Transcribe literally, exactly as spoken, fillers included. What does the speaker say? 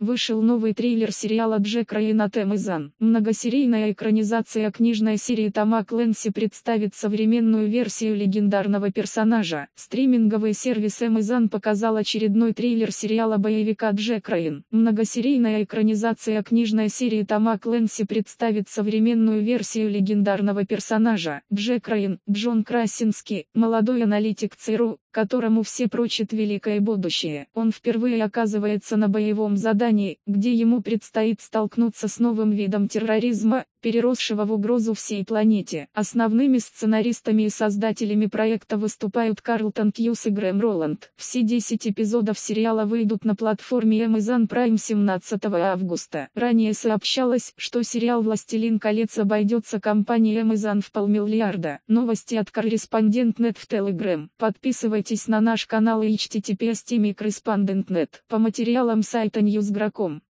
Вышел новый трейлер сериала «Джек Райан» от Amazon. Многосерийная экранизация книжной серии Тома Клэнси представит современную версию легендарного персонажа. Стриминговый сервис Amazon показал очередной трейлер сериала-боевика «Джек Райан». Многосерийная экранизация книжной серии Тома Клэнси представит современную версию легендарного персонажа. Джек Райан, Джон Красинский, молодой аналитик Цэ Эр У, которому все прочат великое будущее. Он впервые оказывается на боевом задании, где ему предстоит столкнуться с новым видом терроризма, переросшего в угрозу всей планете. Основными сценаристами и создателями проекта выступают Карлтон Кьюс и Грэм Роланд. Все десять эпизодов сериала выйдут на платформе Amazon Prime семнадцатого августа. Ранее сообщалось, что сериал «Властелин колец» обойдется компании Amazon в полмиллиарда. Новости от корреспондент Netv в Telegram. Подписывайтесь на наш канал и эйч ти ти пи эс точка ком слэш корреспондент точка нет. По материалам сайта ньюс гра точка ком.